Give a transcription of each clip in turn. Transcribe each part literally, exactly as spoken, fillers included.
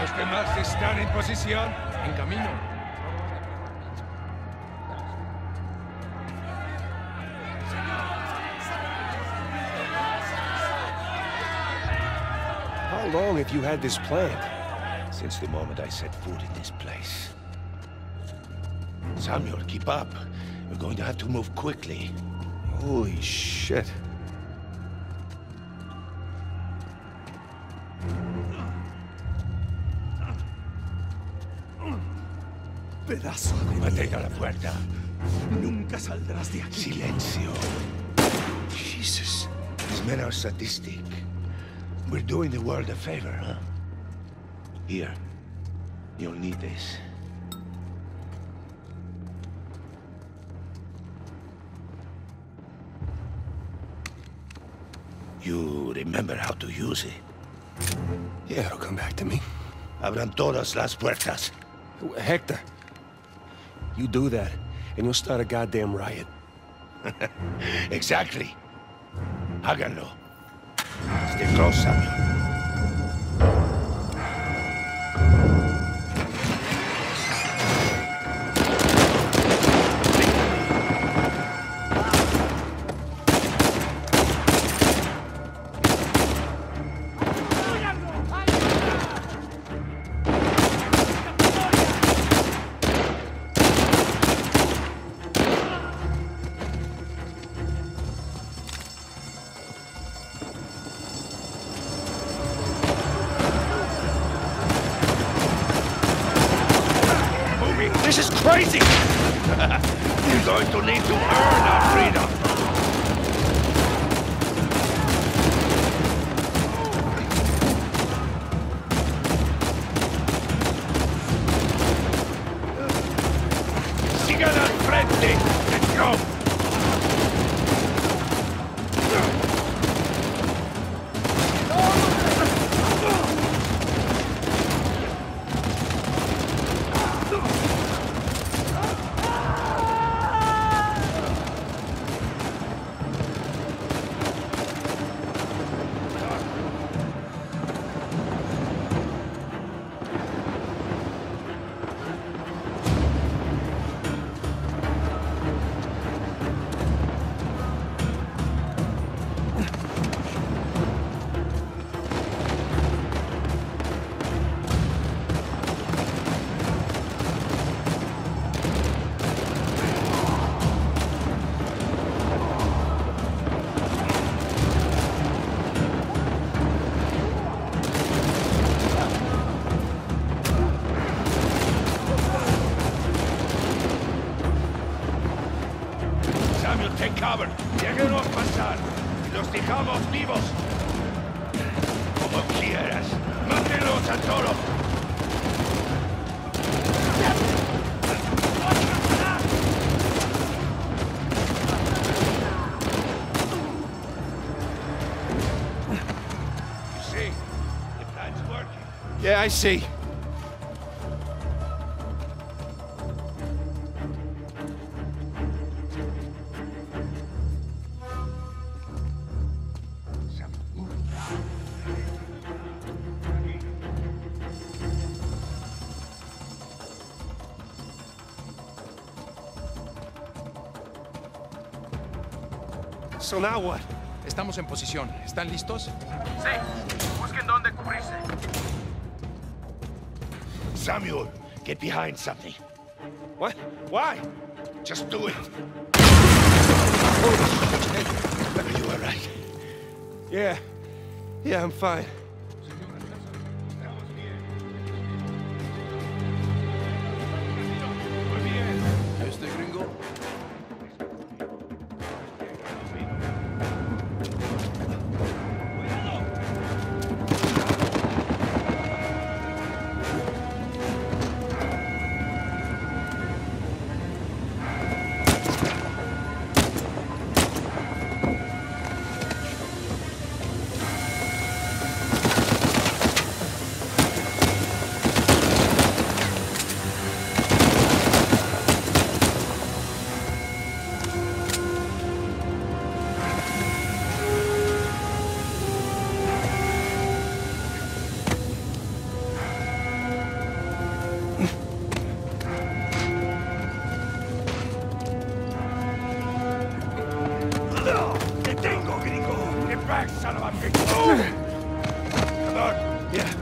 Los demás están en posición, en camino. How long have you had this plan? Since the moment I set foot in this place. Samuel, keep up. We're going to have to move quickly. Holy shit. Pedazo de mierda. Mantenga la puerta. Nunca saldrás de aquí. Silencio. Jesus. These men are sadistic. We're doing the world a favor, huh? Here. You'll need this. You remember how to use it? Yeah, it'll come back to me. Abran todas las puertas. Hector, you do that, and you'll start a goddamn riot. Exactly. Háganlo. Stay close, Samuel. I see. So now what? Estamos en posición. ¿Están listos? Sí. Busquen dónde cubrirse. Samuel, get behind something. What? Why? Just do it. Are you all right? Yeah. Yeah, I'm fine. back, son of a bitch! Move! Come on! Yeah.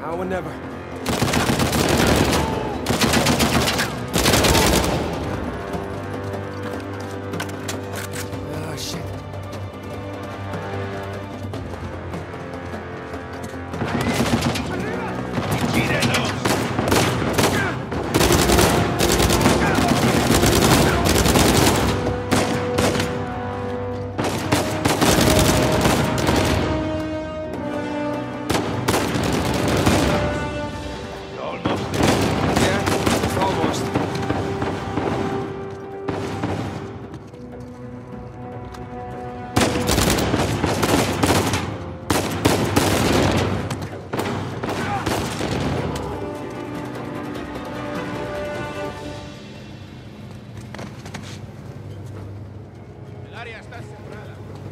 Now or never.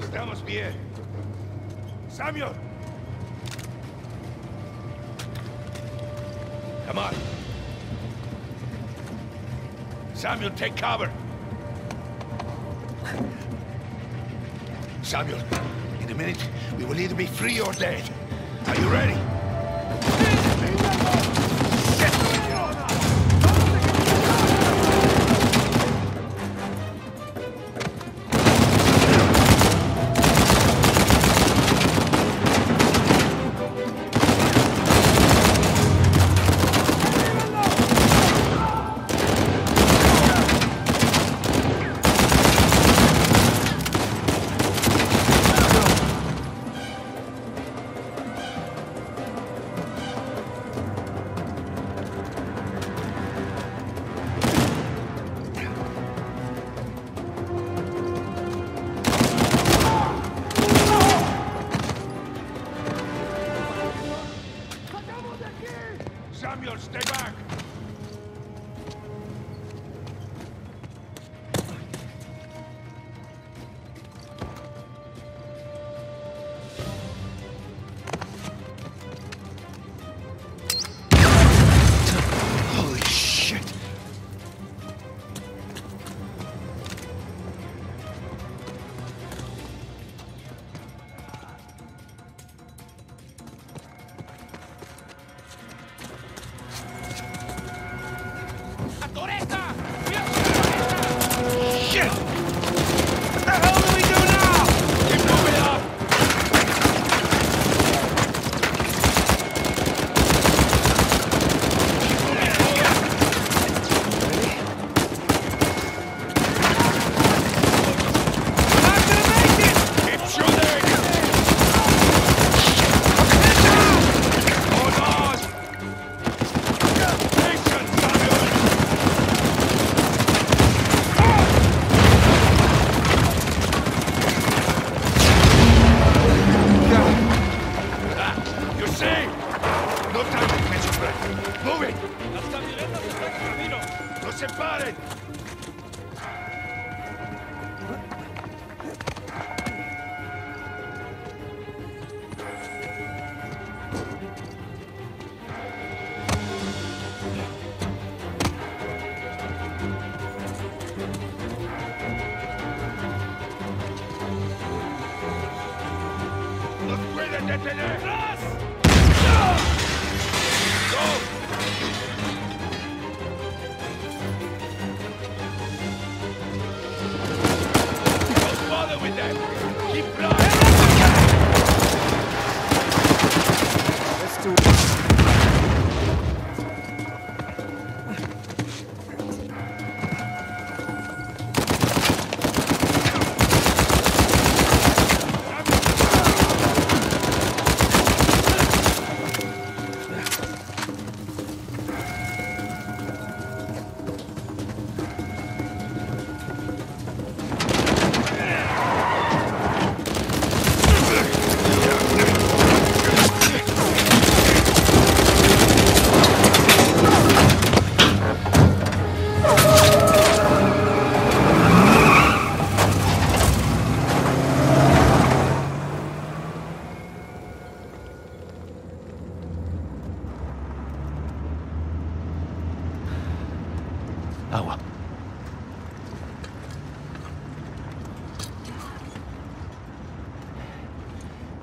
Estamos bien. Samuel! Come on. Samuel, take cover. Samuel, in a minute, we will either be free or dead. Are you ready? Samuel, stay back! Holy shit!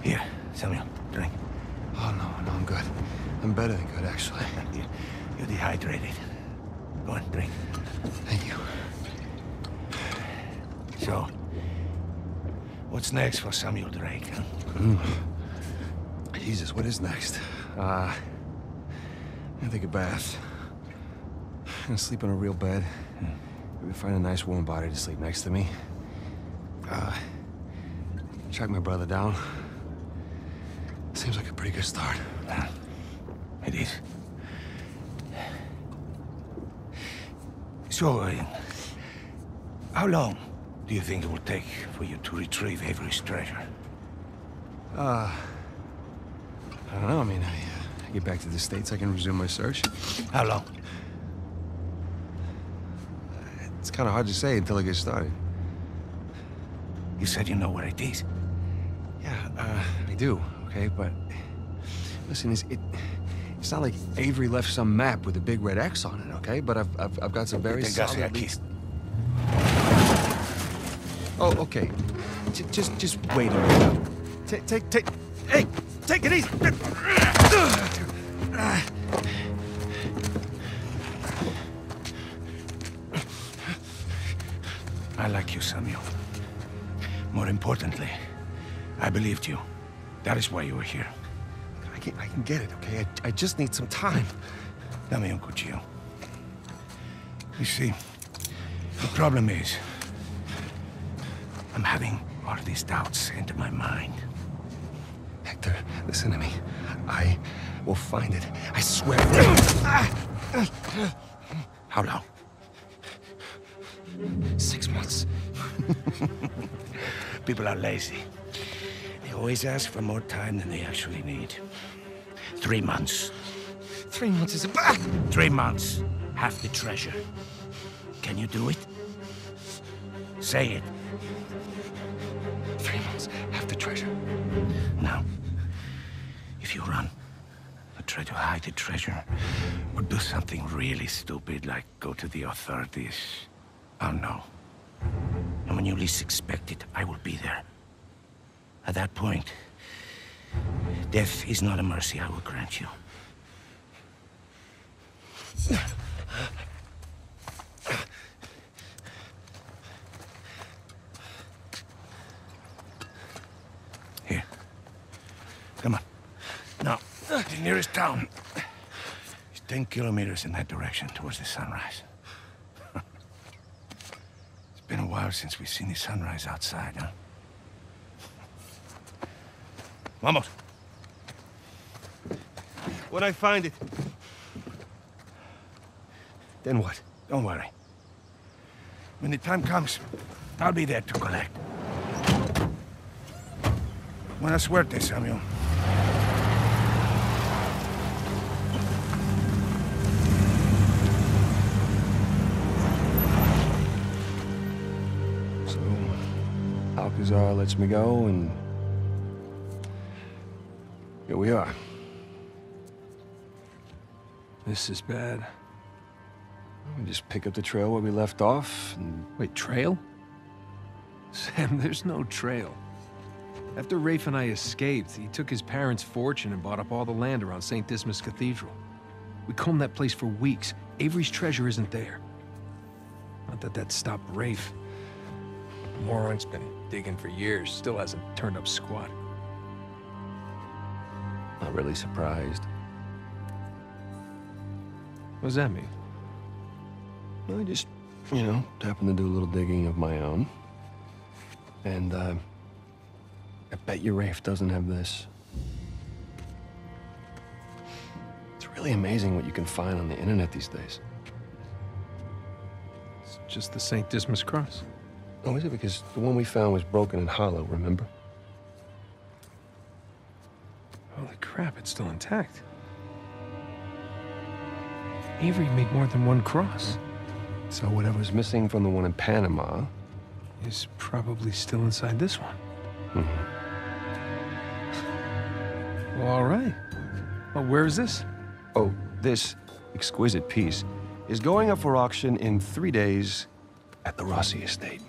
Here, Samuel, drink. Oh, no, no, I'm good. I'm better than good, actually. You're, you're dehydrated. Go on, drink. Thank you. So, what's next for Samuel Drake, huh? Mm. Jesus, what is next? Uh, I'm gonna take a bath. I'm gonna sleep in a real bed. Mm. Maybe find a nice warm body to sleep next to me. Uh, track my brother down. Seems like a pretty good start. Uh, it is. So, uh, how long do you think it will take for you to retrieve Avery's treasure? Uh... I don't know, I mean, I, uh, I get back to the States, I can resume my search. How long? It's kind of hard to say until I get started. You said you know where it is. Yeah, uh, I do, okay, but... Listen, it's, it, it's not like Avery left some map with a big red X on it, okay? But I've, I've, I've got some very solid... Oh, okay. J just, just wait a minute. Take, take, take... Hey! Take it easy! I like you, Samuel. More importantly, I believed you. That is why you were here. I can, I can get it, okay? I, I just need some time. Tell me, Uncle Gio. You see, the problem is... I'm having all these doubts enter my mind. Hector, listen to me. I will find it. I swear. How long? Six months. People are lazy. They always ask for more time than they actually need. Three months. Three months is a... Three months. Half the treasure. Can you do it? Say it. Three months. Half the treasure. Now. If you run, or try to hide the treasure, or do something really stupid like go to the authorities, I'll know. And when you least expect it, I will be there. At that point, death is not a mercy I will grant you. Here. Come on. Now, the nearest town is ten kilometers in that direction, towards the sunrise. It's been a while since we've seen the sunrise outside, huh? Vamos! When I find it... Then what? Don't worry. When the time comes, I'll be there to collect. Buena suerte, Samuel. Alcazar lets me go, and here we are. This is bad. We just pick up the trail where we left off, and... Wait, trail? Sam, there's no trail. After Rafe and I escaped, he took his parents' fortune and bought up all the land around Saint Dismas Cathedral. We combed that place for weeks. Avery's treasure isn't there. Not that that stopped Rafe. Moron's been digging for years, still hasn't turned up squat. Not really surprised. What does that mean? Well, I just, you know, happened to do a little digging of my own. And, uh, I bet you Rafe doesn't have this. It's really amazing what you can find on the internet these days. It's just the Saint Dismas cross. Oh, is it? Because the one we found was broken and hollow, remember? Holy crap, it's still intact. Avery made more than one cross. So whatever's missing from the one in Panama... is probably still inside this one. Mm-hmm. Well, all right. Well, where is this? Oh, this exquisite piece is going up for auction in three days at the Rossi Estate.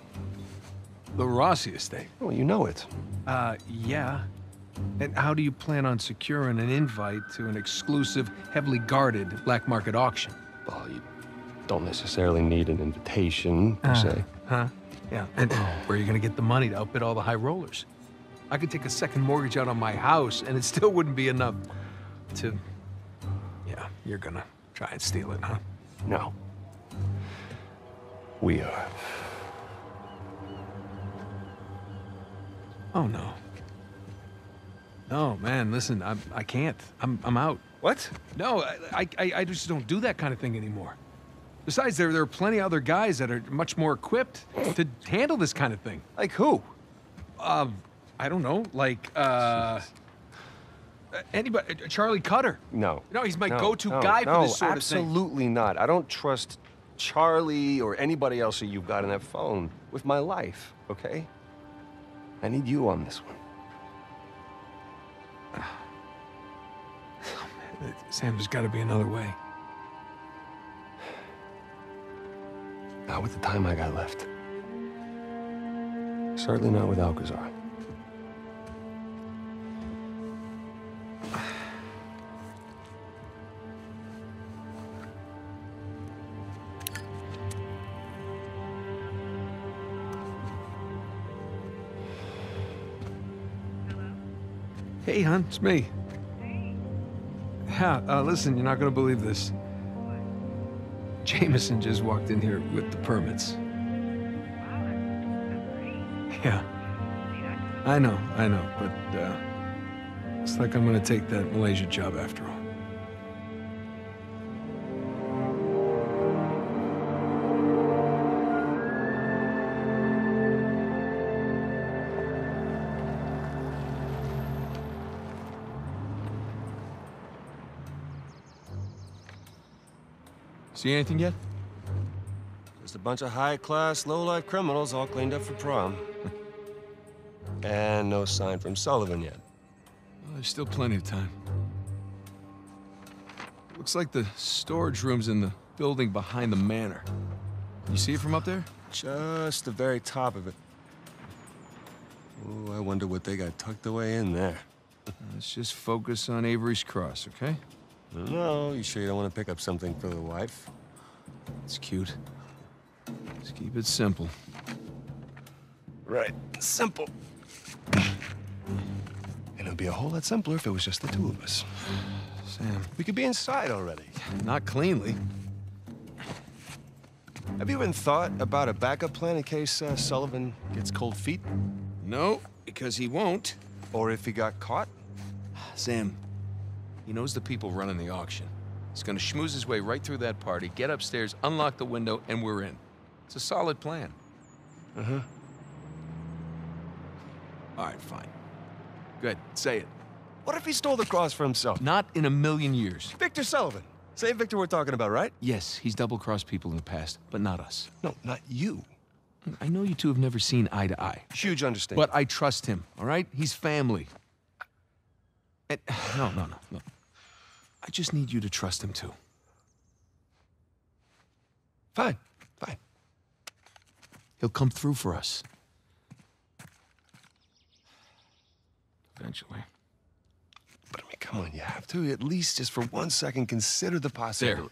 The Rossi Estate? Oh, you know it. Uh, yeah. And how do you plan on securing an invite to an exclusive, heavily guarded black market auction? Well, you don't necessarily need an invitation, per uh, se. Huh? Yeah. And where are you going to get the money to outbid all the high rollers? I could take a second mortgage out on my house, and it still wouldn't be enough to... Yeah, you're going to try and steal it, huh? No. We are. Oh, no. No, man, listen, I I can't. I'm I'm out. What? No, I, I I just don't do that kind of thing anymore. Besides, there there are plenty of other guys that are much more equipped to handle this kind of thing. Like who? Um, I don't know. Like uh, anybody? Charlie Cutter? No. No, he's my no, go-to no, guy no, for this sort of thing. Absolutely not. I don't trust Charlie or anybody else that you've got on that phone with my life. Okay? I need you on this one. Sam, there's got to be another way. Not with the time I got left. Certainly not with Alcazar. Hey, hon, it's me. Yeah, uh, listen, you're not gonna believe this. Jameson just walked in here with the permits. Yeah. I know, I know, but uh, it's like I'm gonna take that Malaysia job after all. See anything yet? Just a bunch of high-class, low-life criminals all cleaned up for prom. And no sign from Sullivan yet. Well, there's still plenty of time. Looks like the storage room's in the building behind the manor. You see it from up there? Just the very top of it. Ooh, I wonder what they got tucked away in there. Let's just focus on Avery's Cross, okay? No, you sure you don't want to pick up something for the wife? It's cute. Just keep it simple. Right, simple. And it'd be a whole lot simpler if it was just the two of us. Sam. We could be inside already. Not cleanly. Have you even thought about a backup plan in case uh, Sullivan gets cold feet? No, because he won't. Or if he got caught? Sam. He knows the people running the auction. He's gonna schmooze his way right through that party, get upstairs, unlock the window, and we're in. It's a solid plan. Uh-huh. All right, fine. Good, say it. What if he stole the cross for himself? Not in a million years. Victor Sullivan. Same Victor we're talking about, right? Yes, he's double-crossed people in the past, but not us. No, not you. I know you two have never seen eye to eye. Huge understanding. But I trust him, all right? He's family. And, no, no, no, no. I just need you to trust him, too. Fine. Fine. He'll come through for us. Eventually. But I mean, come on, you have to at least just for one second consider the possibility.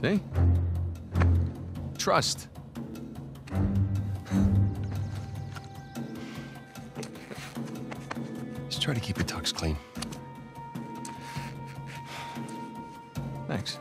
There. See? Trust. Try to keep your tux clean. Thanks.